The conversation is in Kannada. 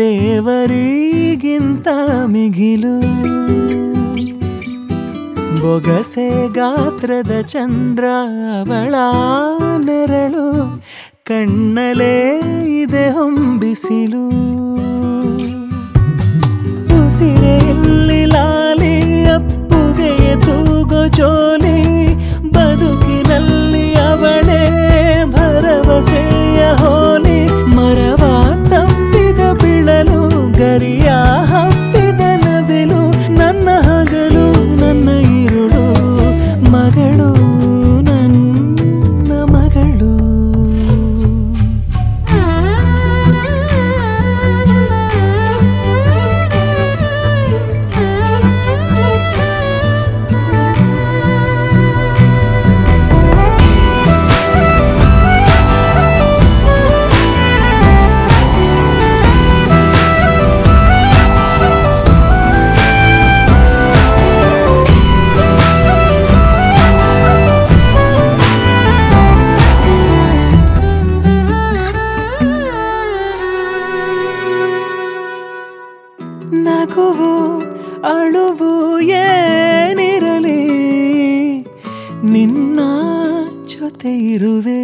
ದೇವರಿಗಿಂತ ಮಿಗಿಲು ಬೊಗಸೆ ಗಾತ್ರದ ಚಂದ್ರ ಅವಳ ನೆರಳು ಕಣ್ಣಲೇ ಇದೆ ಹೊಂಬಿಸಿಲು ಉಸಿರೆಯಲ್ಲಿ ಲಾಲಿ ಅಪ್ಪುಗೆ ತೂಗೋ ಜೋಲಿ ಬದುಕಿನಲ್ಲಿ ಅವಳೇ ಭರವಸೆಯ ಹೋಲಿ ಮರವ ತಪ್ಪಿದ ಬಿಳಲು ಗರಿಯ ಹತ್ತಿದ ನವಿಲು ನನ್ನ ಹಗಲು ನನ್ನ ಇರುಳು ಮಗಳು ನನ್ನ ಮಗಳು ನಗುವು ಅಳುವು ಏನಿರಲಿ ನಿನ್ನ ಜೊತೆ ಇರುವೆ.